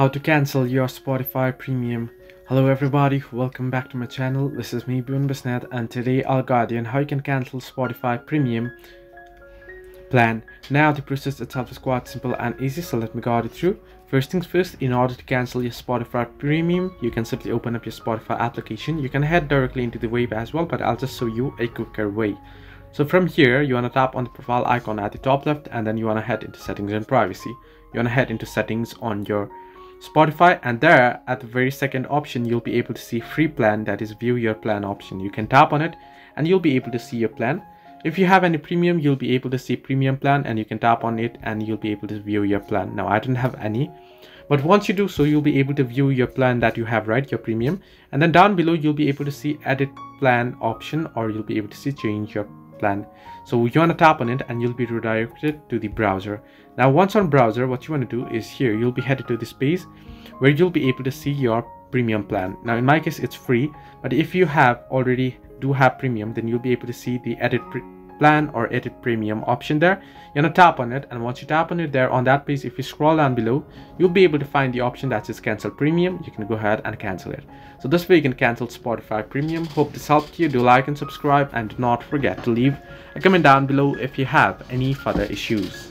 How to cancel your Spotify Premium. Hello everybody, welcome back to my channel. This is me, Boon Busnet, and today I'll guide you on how you can cancel Spotify Premium plan. Now the process itself is quite simple and easy, so let me guide you through. First things first, in order to cancel your Spotify Premium, you can simply open up your Spotify application. You can head directly into the web as well, but I'll just show you a quicker way. So from here, you want to tap on the profile icon at the top left, and then you want to head into settings and privacy. You want to head into settings on your Spotify, and there at the very second option you'll be able to see free plan, that is view your plan option. You can tap on it and you'll be able to see your plan. If you have any premium, you'll be able to see premium plan, and you can tap on it and you'll be able to view your plan. Now I don't have any, but once you do so, you'll be able to view your plan that you have, right, your premium. And then down below you'll be able to see edit plan option, or you'll be able to see change your plan. So you want to tap on it and you'll be redirected to the browser. Now once on browser, what you want to do is here you'll be headed to this page where you'll be able to see your premium plan. Now in my case it's free, but if you already have premium, then you'll be able to see the edit plan or edit premium option there. You're gonna tap on it, and once you tap on it, there on that page, if you scroll down below, you'll be able to find the option that says cancel premium. You can go ahead and cancel it. So this way you can cancel Spotify Premium. Hope this helped you. Do like and subscribe, and do not forget to leave a comment down below if you have any further issues.